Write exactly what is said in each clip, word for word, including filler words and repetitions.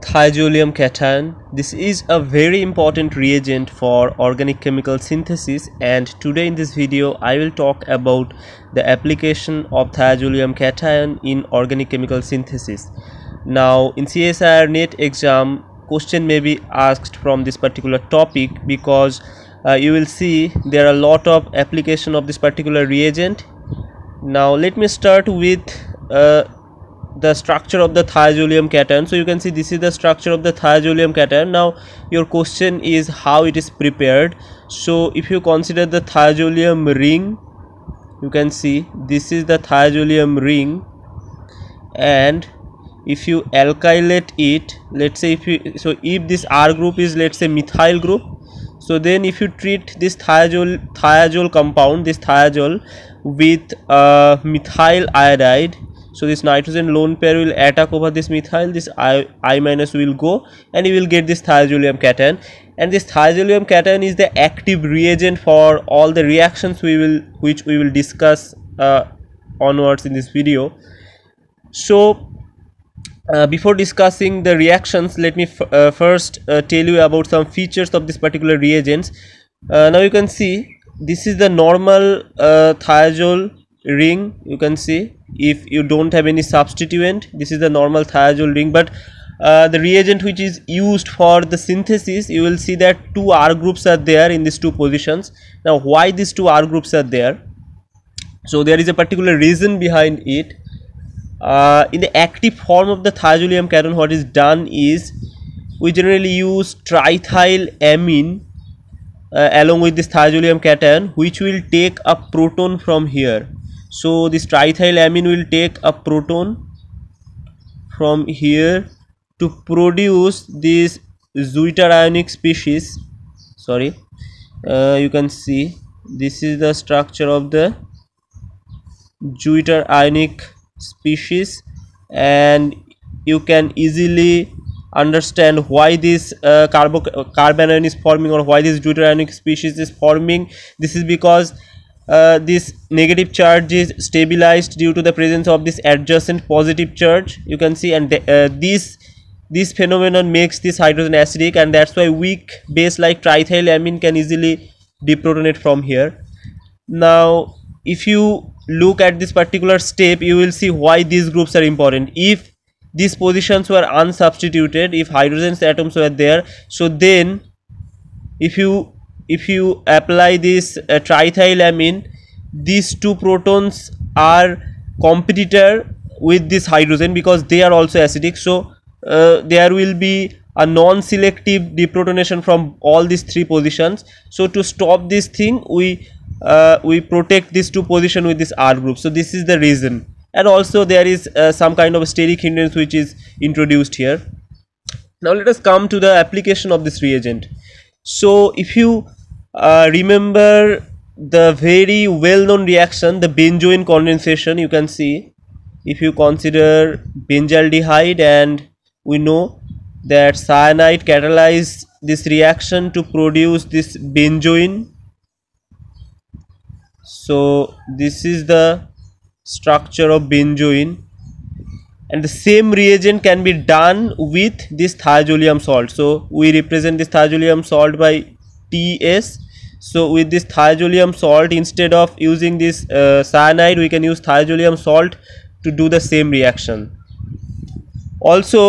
thiazolium cation. This is a very important reagent for organic chemical synthesis, and today in this video I will talk about the application of thiazolium cation in organic chemical synthesis. Now in C S I R NET exam, question may be asked from this particular topic, because uh, you will see there are a lot of application of this particular reagent. Now let me start with uh, the structure of the thiazolium cation. So you can see this is the structure of the thiazolium cation. Now your question is how it is prepared. So if you consider the thiazolium ring, you can see this is the thiazolium ring, and if you alkylate it, let's say if you, so if this R group is let's say methyl group, so then if you treat this thiazole thiazole compound, this thiazole with uh, methyl iodide, so this nitrogen lone pair will attack over this methyl, this I, I minus will go, and you will get this thiazolium cation. And this thiazolium cation is the active reagent for all the reactions we will which we will discuss uh, onwards in this video. So Uh, before discussing the reactions, let me uh, first uh, tell you about some features of this particular reagents. Uh, now you can see this is the normal uh, thiazole ring. You can see if you don't have any substituent, this is the normal thiazole ring. But uh, the reagent which is used for the synthesis, you will see that two R groups are there in these two positions. Now why these two R groups are there? So there is a particular reason behind it. Uh, in the active form of the thiazolium cation, what is done is we generally use triethylamine uh, along with this thiazolium cation, which will take a proton from here. So this triethylamine will take a proton from here to produce this zooter ionic species. Sorry, uh, you can see this is the structure of the zooter ionic species, and you can easily understand why this uh, carbo carbanion is forming, or why this deuterionic species is forming. This is because uh, this negative charge is stabilized due to the presence of this adjacent positive charge, you can see, and the, uh, this this phenomenon makes this hydrogen acidic, and that's why weak base like triethylamine can easily deprotonate from here. Now if you look at this particular step, you will see why these groups are important. If these positions were unsubstituted, if hydrogen's atoms were there, so then if you if you apply this uh, triethylamine, these two protons are competitor with this hydrogen, because they are also acidic. So uh, there will be a non-selective deprotonation from all these three positions. So to stop this thing, we Uh, we protect these two positions with this R group. So this is the reason, and also there is uh, some kind of steric hindrance which is introduced here. Now let us come to the application of this reagent. So if you uh, remember the very well-known reaction, the benzoin condensation, you can see if you consider benzaldehyde, and we know that cyanide catalyzed this reaction to produce this benzoin. So this is the structure of benzoin, and the same reagent can be done with this thiazolium salt. So we represent this thiazolium salt by T S. So with this thiazolium salt, instead of using this uh, cyanide, we can use thiazolium salt to do the same reaction. Also,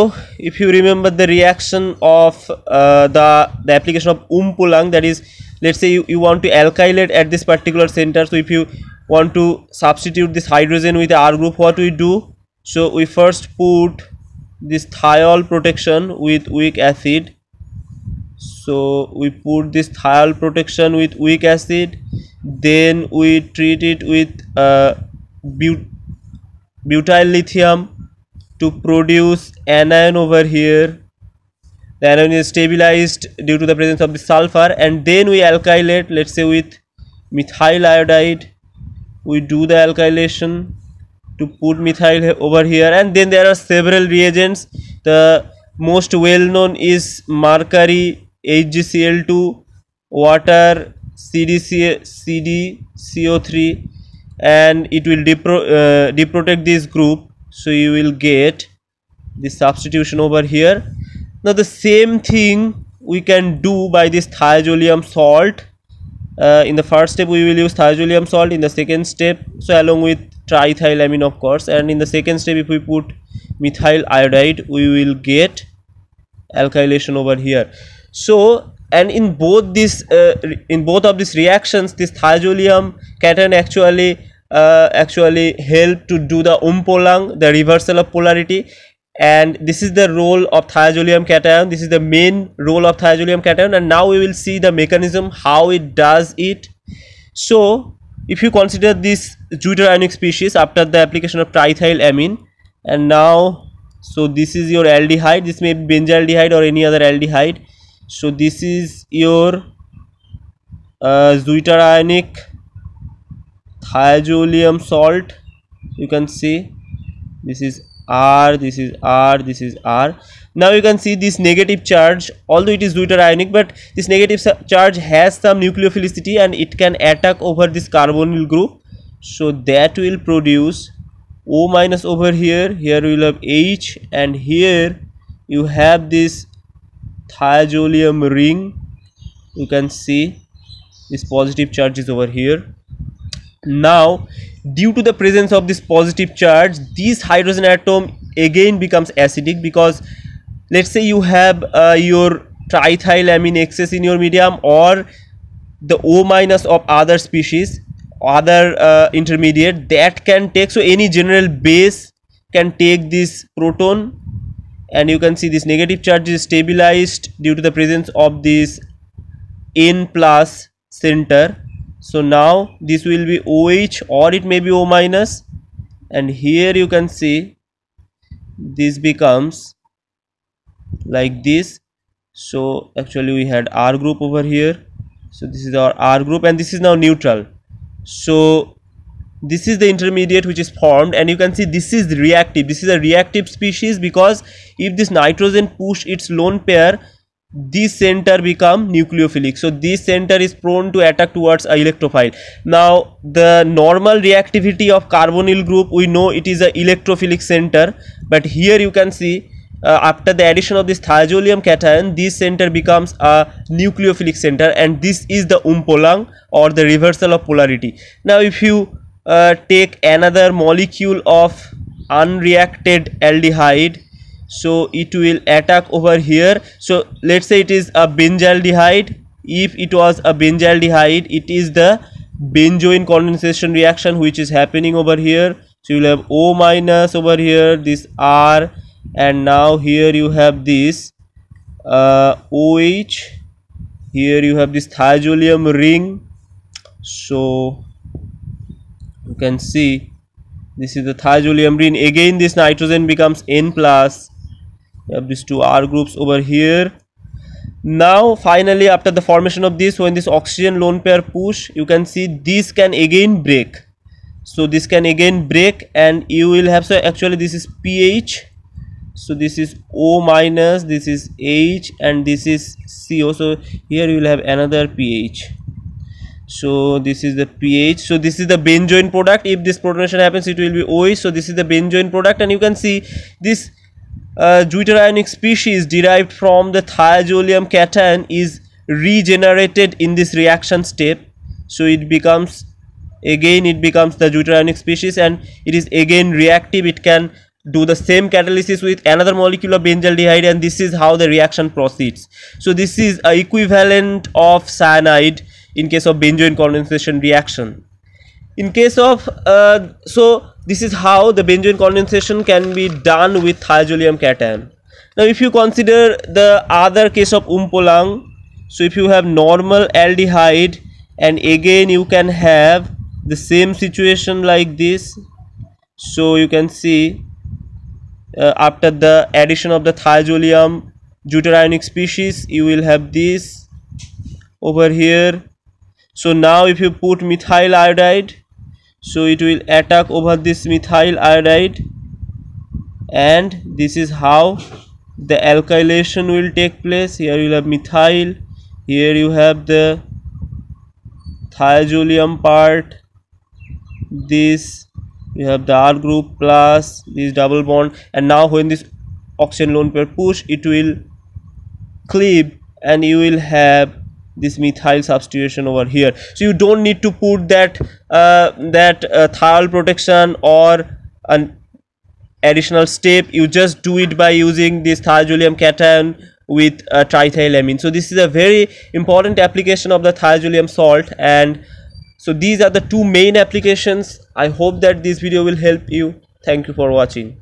if you remember the reaction of uh, the, the application of umpulang, that is, let's say you, you want to alkylate at this particular center. So if you want to substitute this hydrogen with the R group, what we do? So we first put this thiol protection with weak acid. So we put this thiol protection with weak acid, then we treat it with uh, but butyl lithium to produce anion over here. The anion is stabilized due to the presence of the sulfur, and then we alkylate, let's say with methyl iodide. We do the alkylation to put methyl over here, and then there are several reagents. The most well known is mercury, H G C l two, water, C D C O three, and it will depro uh, deprotect this group. So you will get this substitution over here. Now the same thing we can do by this thiazolium salt. Uh, in the first step we will use thiazolium salt, in the second step, so along with triethylamine of course, and in the second step if we put methyl iodide we will get alkylation over here. So and in both this uh, in both of these reactions, this thiazolium cation actually uh, actually help to do the umpolang, the reversal of polarity, and this is the role of thiazolium cation. This is the main role of thiazolium cation, and now we will see the mechanism how it does it. So if you consider this deuterionic species after the application of triethylamine, and now so this is your aldehyde. This may be benzaldehyde or any other aldehyde. So this is your uh, deuterionic thiazolium salt. You can see this is R, this is R, this is R. Now you can see this negative charge, although it is deuterionic, but this negative charge has some nucleophilicity and it can attack over this carbonyl group. So that will produce O minus over here. Here we will have H, and here you have this thiazolium ring. You can see this positive charge is over here. Now due to the presence of this positive charge, this hydrogen atom again becomes acidic, because let's say you have uh, your triethylamine excess in your medium, or the O minus of other species, other uh, intermediate that can take. So any general base can take this proton, and you can see this negative charge is stabilized due to the presence of this N plus center. So now this will be OH, or it may be O minus, and here you can see this becomes like this. So actually we had R group over here, so this is our R group, and this is now neutral. So this is the intermediate which is formed, and you can see this is reactive. This is a reactive species, because if this nitrogen push its lone pair, this center become nucleophilic. So this center is prone to attack towards a electrophile. Now the normal reactivity of carbonyl group, we know it is a electrophilic center, but here you can see uh, after the addition of this thiazolium cation, this center becomes a nucleophilic center, and this is the umpolang, or the reversal of polarity. Now if you uh, take another molecule of unreacted aldehyde, so it will attack over here. So let's say it is a benzaldehyde. If it was a benzaldehyde, it is the benzoin condensation reaction which is happening over here. So you will have O minus over here, this R, and now here you have this uh, OH, here you have this thiazolium ring. So you can see this is the thiazolium ring. Again this nitrogen becomes N plus. You have these two R groups over here. Now finally after the formation of this, when this oxygen lone pair push, you can see this can again break. So this can again break, and you will have, so actually this is pH, so this is O minus, this is H, and this is C O. So here you will have another pH. So this is the pH. So this is the benzoin product. If this protonation happens, it will be OH. So this is the benzoin product, and you can see this Uh, deuterionic species derived from the thiazolium cation is regenerated in this reaction step. So it becomes again it becomes the deuterionic species, and it is again reactive. It can do the same catalysis with another molecule of benzaldehyde, and this is how the reaction proceeds. So this is a equivalent of cyanide in case of benzoin condensation reaction. In case of uh, so this is how the benzoin condensation can be done with thiazolium cation. Now if you consider the other case of umpolang, so if you have normal aldehyde, and again you can have the same situation like this. So you can see uh, after the addition of the thiazolium deuterionic species, you will have this over here. So now if you put methyl iodide, so it will attack over this methyl iodide, and this is how the alkylation will take place. Here you will have methyl, here you have the thiazolium part, this you have the R group plus this double bond, and now when this oxygen lone pair push, it will clip and you will have this methyl substitution over here. So you don't need to put that uh, that uh, thiol protection or an additional step. You just do it by using this thiazolium cation with uh, trithialamine. So this is a very important application of the thiazolium salt, and so these are the two main applications. I hope that this video will help you. Thank you for watching.